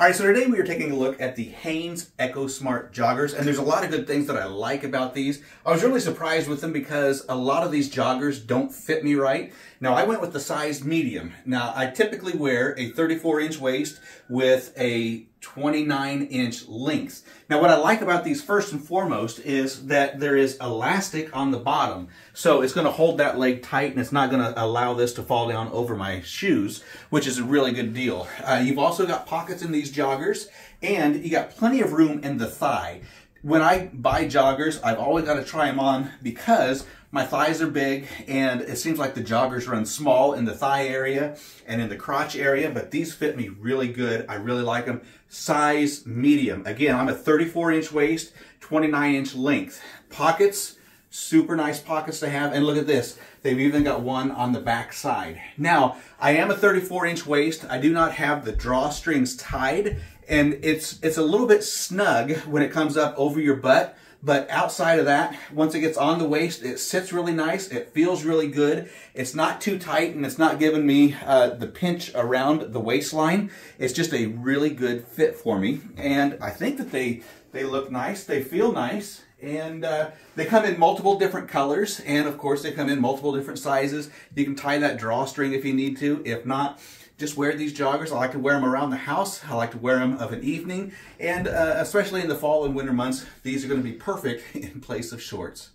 Alright, so today we are taking a look at the Hanes EcoSmart joggers, and there's a lot of good things that I like about these. I was really surprised with them because a lot of these joggers don't fit me right. Now I went with the size medium. Now I typically wear a 34-inch waist with a 29-inch length. Now what I like about these first and foremost is that there is elastic on the bottom. So it's going to hold that leg tight and it's not going to allow this to fall down over my shoes, which is a really good deal. You've also got pockets in these joggers and you got plenty of room in the thigh. When I buy joggers, I've always got to try them on because my thighs are big and it seems like the joggers run small in the thigh area and in the crotch area, but these fit me really good. I really like them. Size medium. Again, I'm a 34-inch waist, 29-inch length. Pockets, super nice pockets to have. And look at this. They've even got one on the back side. Now, I am a 34-inch waist. I do not have the drawstrings tied. And it's a little bit snug when it comes up over your butt, but outside of that, once it gets on the waist, it sits really nice. It feels really good. It's not too tight, and it's not giving me the pinch around the waistline. It's just a really good fit for me, and I think that they look nice. They feel nice, and they come in multiple different colors, and of course, they come in multiple different sizes. You can tie that drawstring if you need to. If not, just wear these joggers. I like to wear them around the house. I like to wear them of an evening. And especially in the fall and winter months, these are going to be perfect in place of shorts.